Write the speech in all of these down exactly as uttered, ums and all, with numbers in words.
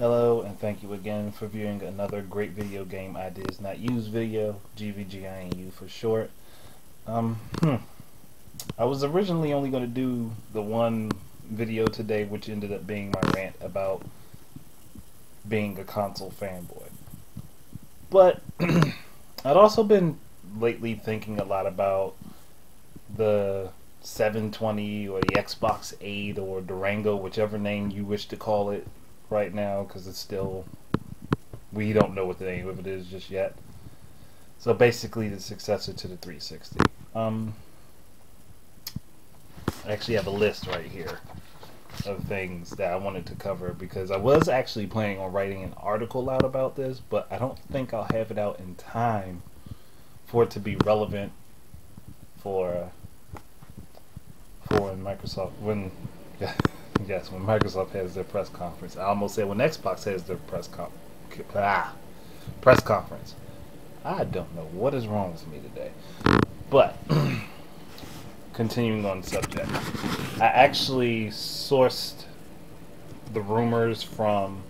Hello, and thank you again for viewing another great video game ideas not used video, G V G I N U for short. Um, hmm. I was originally only going to do the one video today, which ended up being my rant about being a console fanboy. But I'd also been lately thinking a lot about the seven twenty or the Xbox eight or Durango, whichever name you wish to call it right now, because it's still, we don't know what the name of it is just yet. So basically the successor to the three sixty. Um, I actually have a list right here of things that I wanted to cover, because I was actually planning on writing an article out about this, but I don't think I'll have it out in time for it to be relevant for for when Microsoft when yeah, yes when Microsoft has their press conference. I almost said when Xbox has their press con ah, press conference. I don't know what is wrong with me today, but. Continuing on the subject, I actually sourced the rumors from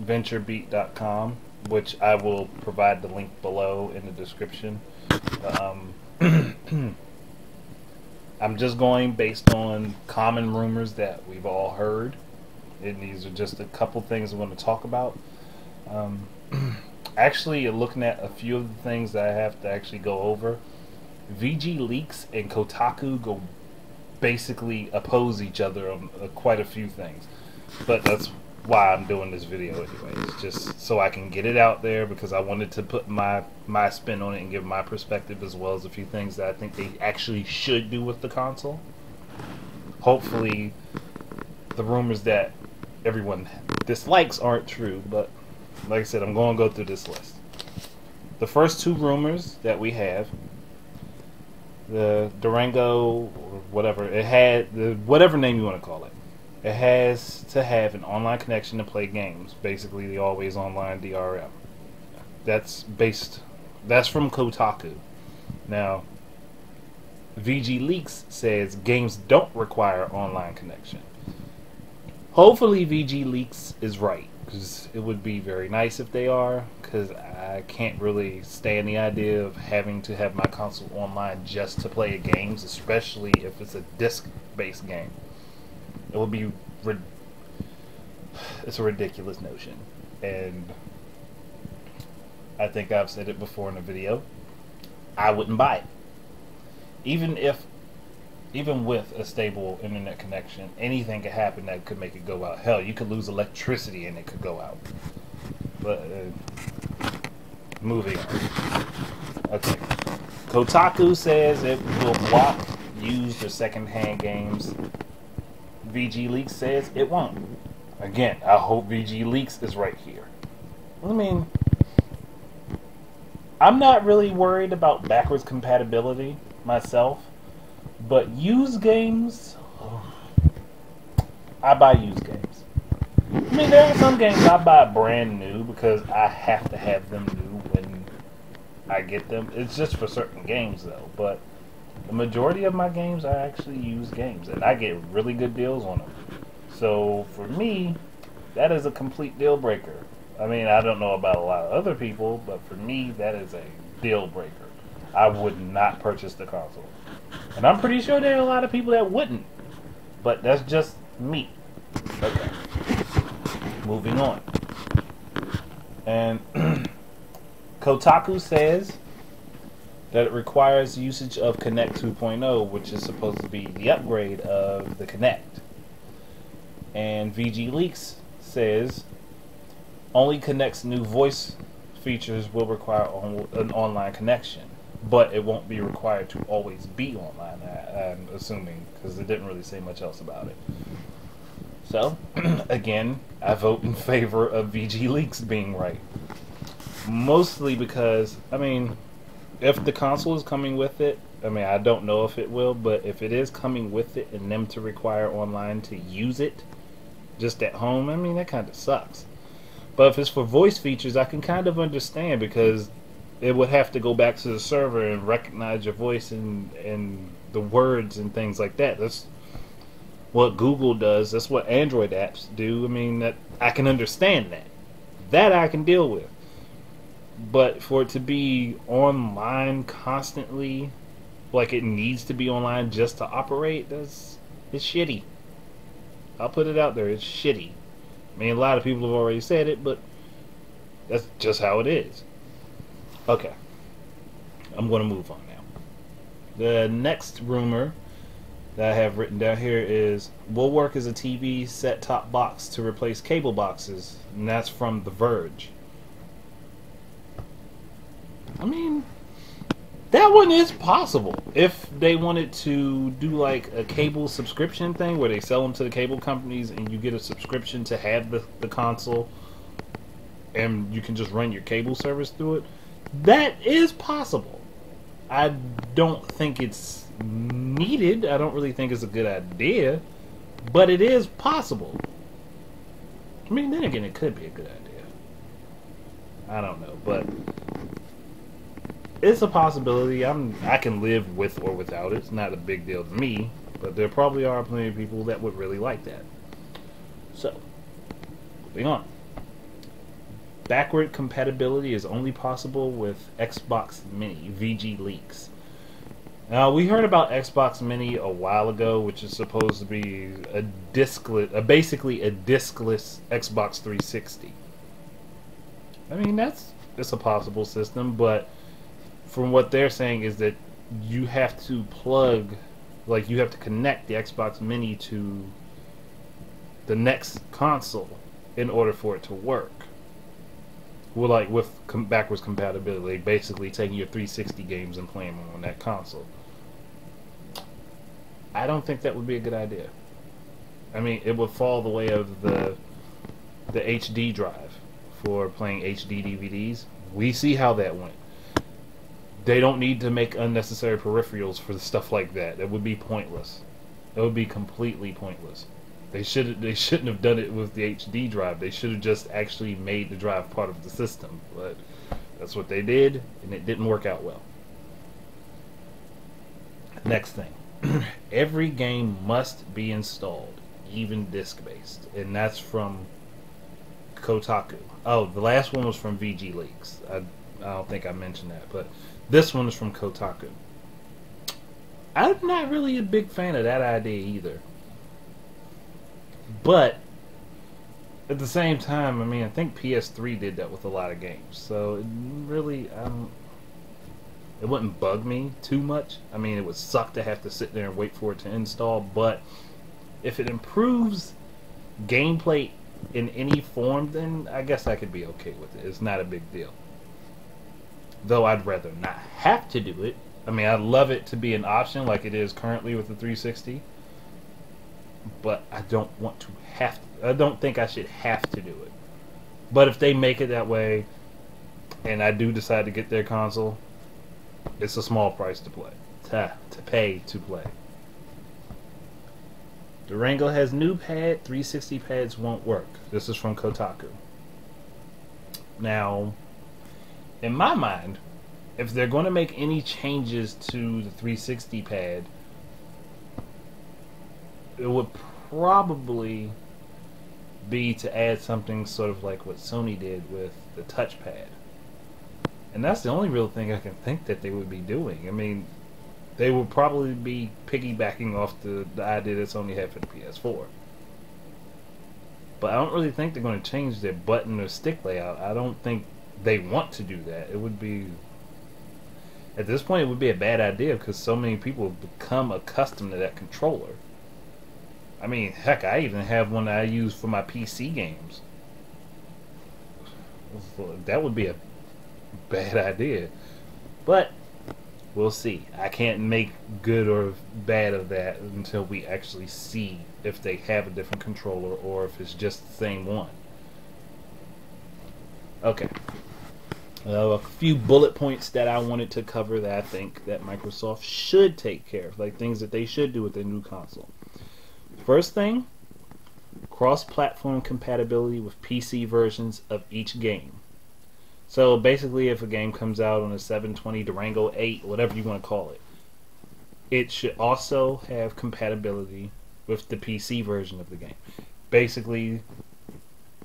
venture beat dot com, which I will provide the link below in the description. Um, I'm just going based on common rumors that we've all heard, and these are just a couple things I want to talk about. Um, actually, looking at a few of the things that I have to actually go over. V G Leaks and Kotaku go basically oppose each other on uh, quite a few things, but that's why I'm doing this video anyways, just so I can get it out there, because I wanted to put my my spin on it and give my perspective, as well as a few things that I think they actually should do with the console. Hopefully the rumors that everyone dislikes aren't true, but like I said, I'm going to go through this list. The first two rumors that we have, the Durango, or whatever it had, the whatever name you want to call it, it has to have an online connection to play games. Basically, the always online D R M. That's based. That's from Kotaku. Now, V G Leaks says games don't require online connection. Hopefully, V G Leaks is right, because it would be very nice if they are. Because I can't really stand the idea of having to have my console online just to play games, especially if it's a disc-based game. It would be... Rid it's a ridiculous notion. And I think I've said it before in a video. I wouldn't buy it. Even if... Even with a stable internet connection, anything could happen that could make it go out. Hell, you could lose electricity and it could go out. But... Uh, Moving on. Okay. Kotaku says it will block used or secondhand games. V G Leaks says it won't. Again, I hope V G Leaks is right here. I mean, I'm not really worried about backwards compatibility myself, but used games, oh, I buy used games. I mean, there are some games I buy brand new because I have to have them new. I get them. It's just for certain games though, but the majority of my games I actually use games, and I get really good deals on them. So for me, that is a complete deal breaker. I mean, I don't know about a lot of other people, but for me, that is a deal breaker. I would not purchase the console. And I'm pretty sure there are a lot of people that wouldn't, but that's just me. Okay. Moving on. And Kotaku says that it requires usage of Kinect two point oh, which is supposed to be the upgrade of the Kinect. And V G Leaks says only Kinect's new voice features will require on, an online connection, but it won't be required to always be online, I, I'm assuming, because it didn't really say much else about it. So, again, I vote in favor of V G Leaks being right. Mostly because, I mean, if the console is coming with it, I mean, I don't know if it will, but if it is coming with it and them to require online to use it just at home, I mean, that kind of sucks. But if it's for voice features, I can kind of understand, because it would have to go back to the server and recognize your voice and, and the words and things like that. That's what Google does, that's what Android apps do. I mean, that I can understand that. That I can deal with. But for it to be online constantly, like it needs to be online just to operate, that's, it's shitty. I'll put it out there, it's shitty. I mean, a lot of people have already said it, but that's just how it is. Okay. I'm going to move on now. The next rumor that I have written down here is, will work as a T V set-top box to replace cable boxes, and that's from The Verge. I mean, that one is possible. If they wanted to do like a cable subscription thing where they sell them to the cable companies and you get a subscription to have the, the console and you can just run your cable service through it, that is possible. I don't think it's needed. I don't really think it's a good idea, but it is possible. I mean, then again, it could be a good idea. I don't know, but it's a possibility. I'm, I can live with or without it. It's not a big deal to me, but there probably are plenty of people that would really like that. So, moving on. Backward compatibility is only possible with Xbox Mini, V G Leaks. Now, we heard about Xbox Mini a while ago, which is supposed to be a discless, uh, basically a discless Xbox three sixty. I mean, that's, that's a possible system, but from what they're saying is that you have to plug, like you have to connect the Xbox Mini to the next console in order for it to work. Well, like with com backwards compatibility, basically taking your three sixty games and playing them on that console. I don't think that would be a good idea. I mean, it would fall the way of the the H D drive for playing H D D V Ds. We see how that went. They don't need to make unnecessary peripherals for the stuff like that. That would be pointless. It would be completely pointless. They should they shouldn't have done it with the H D drive. They should have just actually made the drive part of the system. But that's what they did, and it didn't work out well. Next thing, every game must be installed, even disc-based, and that's from Kotaku. Oh, the last one was from V G Leaks. I, I don't think I mentioned that, but this one is from Kotaku. I'm not really a big fan of that idea either. But at the same time, I mean, I think P S three did that with a lot of games. So it really, um, it wouldn't bug me too much. I mean, it would suck to have to sit there and wait for it to install. But if it improves gameplay in any form, then I guess I could be okay with it. It's not a big deal. Though I'd rather not have to do it. I mean, I'd love it to be an option like it is currently with the three sixty. But I don't want to have to. I don't think I should have to do it. But if they make it that way, and I do decide to get their console, it's a small price to play. To, to pay to play. Durango has new pad. three sixty pads won't work. This is from Kotaku. Now, in my mind, if they're going to make any changes to the three sixty pad, it would probably be to add something sort of like what Sony did with the touchpad. And that's the only real thing I can think that they would be doing. I mean, they would probably be piggybacking off the, the idea that Sony had for the P S four. But I don't really think they're going to change their button or stick layout. I don't think they want to do that. It would be, at this point, it would be a bad idea because so many people have become accustomed to that controller. I mean, heck, I even have one that I use for my P C games. That would be a bad idea. But we'll see. I can't make good or bad of that until we actually see if they have a different controller or if it's just the same one. Okay. Uh, a few bullet points that I wanted to cover that I think that Microsoft should take care of, like things that they should do with their new console. First thing, cross-platform compatibility with P C versions of each game. So basically, if a game comes out on a seven twenty, Durango, eight, whatever you want to call it, it should also have compatibility with the P C version of the game. Basically,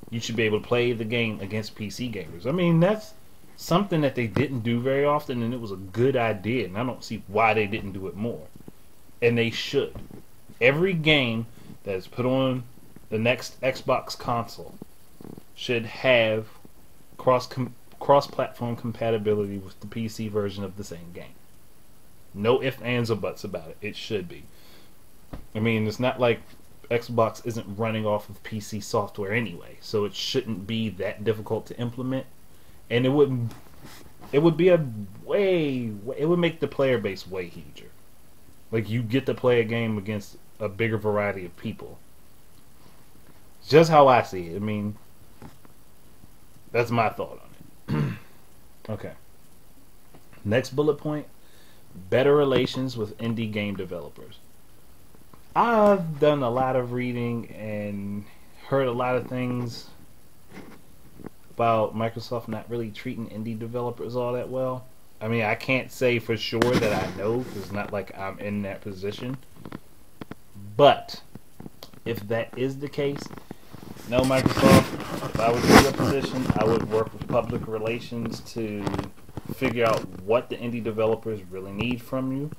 you should be able to play the game against P C gamers. I mean, that's something that they didn't do very often, and it was a good idea, and I don't see why they didn't do it more. And they should. Every game that is put on the next Xbox console should have cross com cross-platform compatibility with the P C version of the same game. No ifs, ands, or buts about it. It should be. I mean, it's not like Xbox isn't running off of P C software anyway, so it shouldn't be that difficult to implement, and it would it would be a way it would make the player base way huger. Like, you get to play a game against a bigger variety of people. Just how I see it. I mean, that's my thought on it. Okay. Next bullet point: better relations with indie game developers. I've done a lot of reading and heard a lot of things about Microsoft not really treating indie developers all that well. I mean, I can't say for sure that I know, because it's not like I'm in that position. But if that is the case, no, Microsoft, if I was in your position, I would work with public relations to figure out what the indie developers really need from you,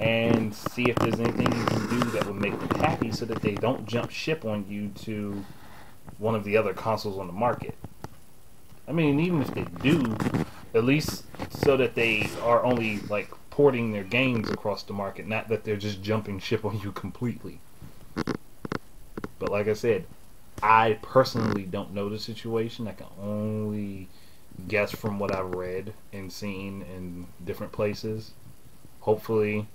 and see if there's anything you can do that would make them happy so that they don't jump ship on you to one of the other consoles on the market. I mean, even if they do, at least so that they are only, like, porting their games across the market, not that they're just jumping ship on you completely. But like I said, I personally don't know the situation. I can only guess from what I've read and seen in different places. Hopefully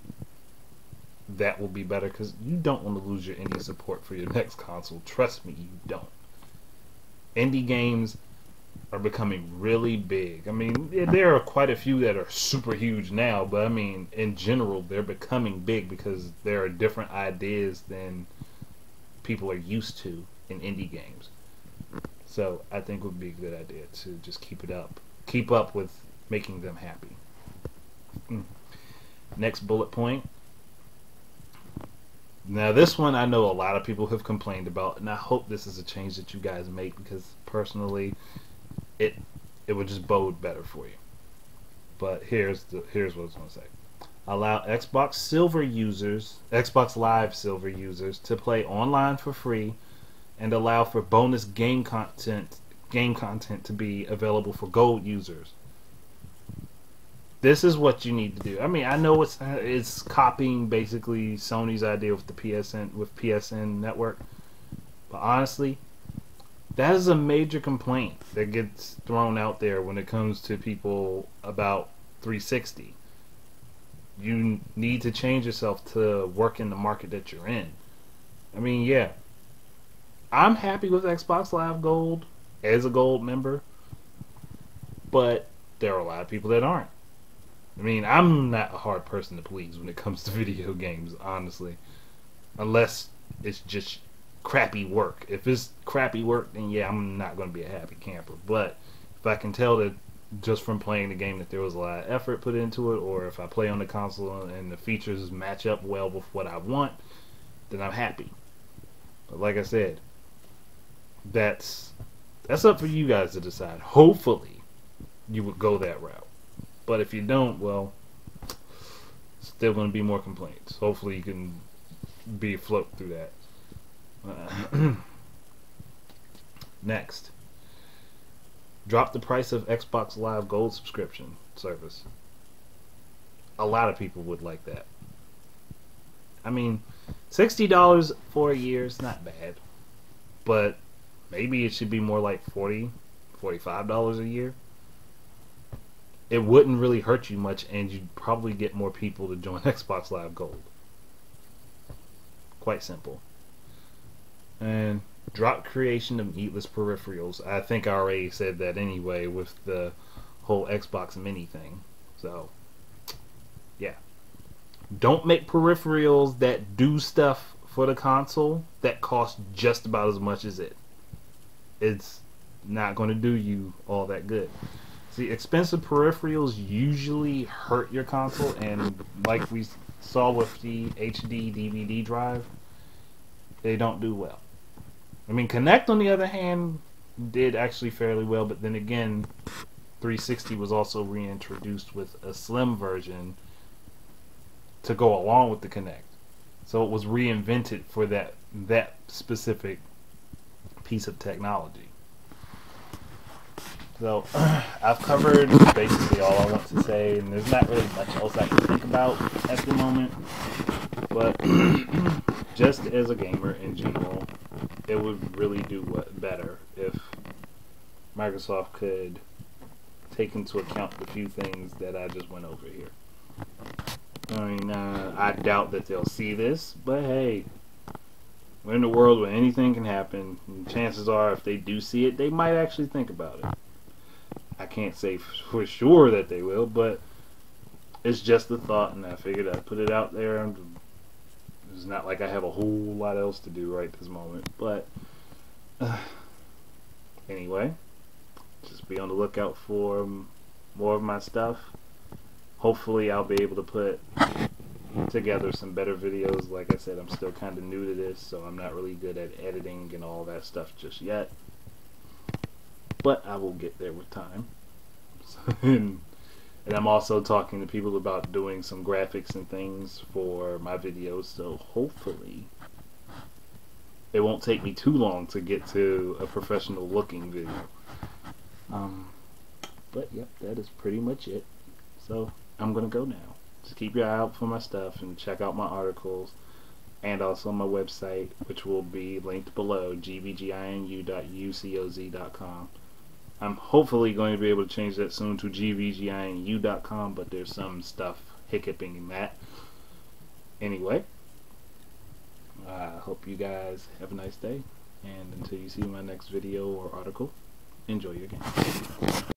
that will be better, because you don't want to lose your indie support for your next console. Trust me, you don't. Indie games are becoming really big. I mean, there are quite a few that are super huge now, but I mean, in general, they're becoming big because there are different ideas than people are used to in indie games. So I think it would be a good idea to just keep it up. Keep up with making them happy. Mm. Next bullet point. Now, this one I know a lot of people have complained about, and I hope this is a change that you guys make, because personally it it would just bode better for you. But here's the here's what I was gonna say. Allow Xbox Silver users, Xbox Live Silver users, to play online for free, and allow for bonus game content game content to be available for Gold users. This is what you need to do. I mean, I know it's it's copying basically Sony's idea with the P S N with P S N network, but honestly, that is a major complaint that gets thrown out there when it comes to people about three sixty. You need to change yourself to work in the market that you're in. I mean, yeah, I'm happy with Xbox Live Gold as a Gold member, but there are a lot of people that aren't. I mean, I'm not a hard person to please when it comes to video games, honestly. Unless it's just crappy work. If it's crappy work, then yeah, I'm not going to be a happy camper. But if I can tell that just from playing the game that there was a lot of effort put into it, or if I play on the console and the features match up well with what I want, then I'm happy. But like I said, that's, that's up for you guys to decide. Hopefully, you would go that route. But if you don't, well, still going to be more complaints. Hopefully you can be afloat through that. Uh, next. Drop the price of Xbox Live Gold subscription service. A lot of people would like that. I mean, sixty dollars for a year is not bad. But maybe it should be more like forty, forty-five dollars a year. It wouldn't really hurt you much, and you'd probably get more people to join Xbox Live Gold. Quite simple. And drop creation of needless peripherals. I think I already said that anyway with the whole Xbox Mini thing. So, yeah. Don't make peripherals that do stuff for the console that cost just about as much as it. It's not going to do you all that good. See, expensive peripherals usually hurt your console, and like we saw with the H D D V D drive, they don't do well. I mean, Kinect, on the other hand, did actually fairly well, but then again, three sixty was also reintroduced with a slim version to go along with the Kinect. So it was reinvented for that that specific piece of technology. So I've covered basically all I want to say, and there's not really much else I can think about at the moment. But just as a gamer in general, it would really do what better if Microsoft could take into account the few things that I just went over here. I mean, uh, I doubt that they'll see this, but hey, we're in a world where anything can happen, and chances are if they do see it, they might actually think about it. I can't say for sure that they will, but it's just a thought, and I figured I'd put it out there. I'm, it's not like I have a whole lot else to do right this moment, but uh, anyway, just be on the lookout for more of my stuff. Hopefully I'll be able to put together some better videos. Like I said, I'm still kind of new to this, so I'm not really good at editing and all that stuff just yet. But I will get there with time. And I'm also talking to people about doing some graphics and things for my videos, so hopefully it won't take me too long to get to a professional looking video. Um, but yep, that is pretty much it. So I'm going to go now. Just keep your eye out for my stuff and check out my articles and also my website, which will be linked below, g v g i n u dot u c o z dot com. I'm hopefully going to be able to change that soon to g v g i n u dot com, but there's some stuff hiccuping in that. Anyway, I hope you guys have a nice day, and until you see my next video or article, enjoy your game.